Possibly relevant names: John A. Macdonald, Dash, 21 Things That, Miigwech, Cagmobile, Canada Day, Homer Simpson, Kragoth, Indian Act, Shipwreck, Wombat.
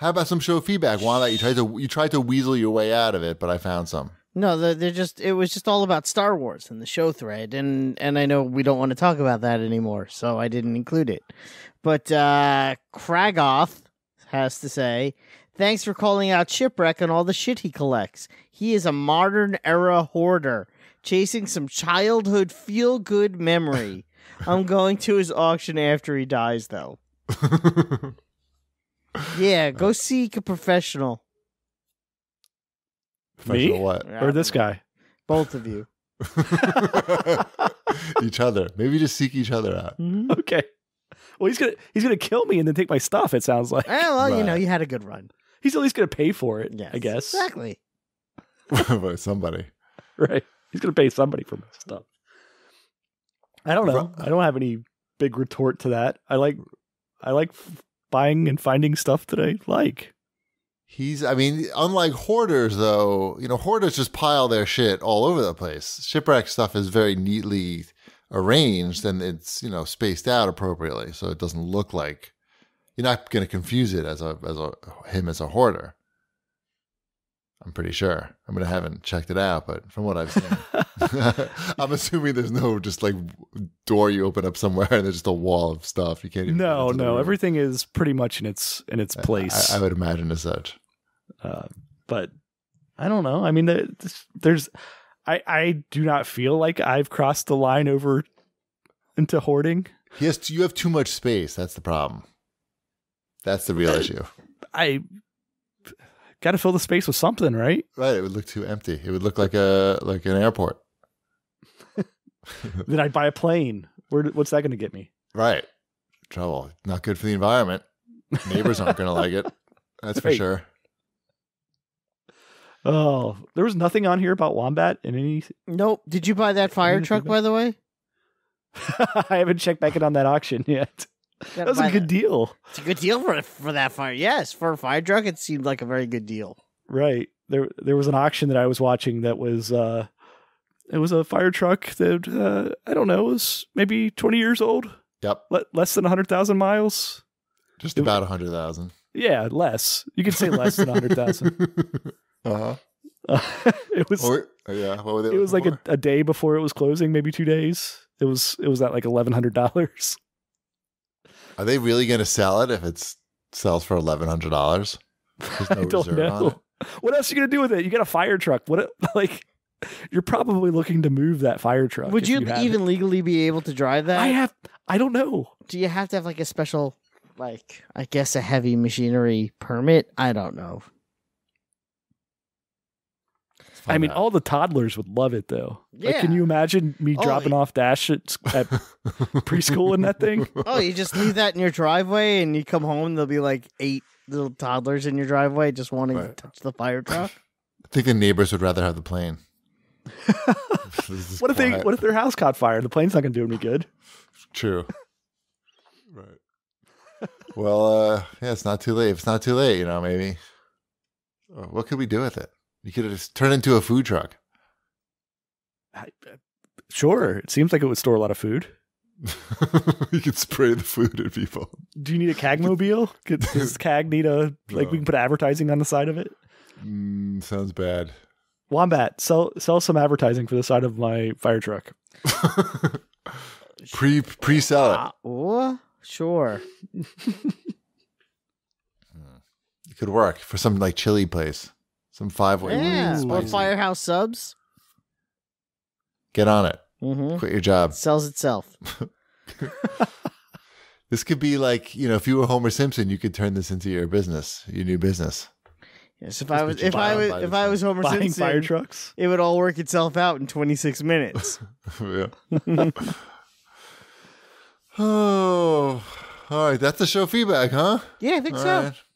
How about some show feedback? Why not? You tried to weasel your way out of it, but I found some. No, they're just. It was just all about Star Wars and the show thread, and I know we don't want to talk about that anymore, so I didn't include it. But Kragoth has to say, "Thanks for calling out Shipwreck and all the shit he collects. He is a modern era hoarder, chasing some childhood feel good memory. I'm going to his auction after he dies, though." Yeah, go seek a professional. Me? What? Or this guy? Both of you. Each other. Maybe just seek each other out. Mm-hmm. Okay. Well, he's gonna kill me and then take my stuff, it sounds like. Well, right. You know, you had a good run. He's at least gonna pay for it, yes, I guess. Exactly. Somebody. Right. He's gonna pay somebody for my stuff. I don't know. I don't have any big retort to that. I like buying and finding stuff that I like. I mean, unlike hoarders, though, you know, hoarders just pile their shit all over the place. Shipwreck stuff is very neatly arranged and it's, you know, spaced out appropriately, so it doesn't look like you're not going to confuse it as him as a hoarder. I'm pretty sure. I mean, I haven't checked it out, but from what I've seen, I'm assuming there's no just like door you open up somewhere and there's just a wall of stuff. You can't even. No. Everything is pretty much in its place. I would imagine as such. But I don't know. I mean, I do not feel like I've crossed the line over into hoarding. Yes, you have too much space. That's the problem. That's the real issue. Got to fill the space with something, right? Right. It would look too empty. It would look like an airport. Then I'd buy a plane. What's that going to get me? Right. Trouble. Not good for the environment. Neighbors aren't going to like it. That's right. For sure. Oh, there was nothing on here about Wombat in any. Nope. Did you buy that fire truck, by the way? I haven't checked back in on that auction yet. That was a good deal. It's a good deal for that fire. Yes, for a fire truck, it seemed like a very good deal. Right. There was an auction that I was watching that was it was a fire truck that I don't know, was maybe 20 years old. Yep. Less than 100,000 miles. Just about 100,000. Yeah, less. You could say less than 100,000. Uh-huh. It was. Or, yeah. What were they? It was like a day before it was closing, maybe 2 days. It was at like $1,100. Are they really going to sell it if it sells for $1,100? No. I don't know. What else are you going to do with it? You got a fire truck. What, like, you're probably looking to move that fire truck. Would you even legally be able to drive that? I don't know. Do you have to have like a special, like, I guess a heavy machinery permit? I don't know. I mean, all the toddlers would love it, though. Yeah. Like, can you imagine me dropping off Dash at preschool in that thing? Oh, you just leave that in your driveway, and you come home, and there'll be like 8 little toddlers in your driveway just wanting to touch the fire truck. I think the neighbors would rather have the plane. What if their house caught fire? The plane's not going to do any good. True. Right. Well, yeah, it's not too late. If it's not too late, you know, maybe. What could we do with it? You could just turn it into a food truck. Sure. It seems like it would store a lot of food. You could spray the food at people. Do you need a Cagmobile? Does Cag need a, like, no. We can put advertising on the side of it? Sounds bad. Wombat, sell some advertising for the side of my fire truck. Pre-sell it. Sure. It could work for some, like, chili place. Some 5-way. Yeah, or Firehouse Subs. Get on it. Mm-hmm. Quit your job. It sells itself. This could be like, you know, if you were Homer Simpson, you could turn this into your business, your new business. Yes, if I was Homer Simpson, fire trucks, it would all work itself out in 26 minutes. Yeah. Oh, all right. That's the show feedback, huh? Yeah, I think all so. Right.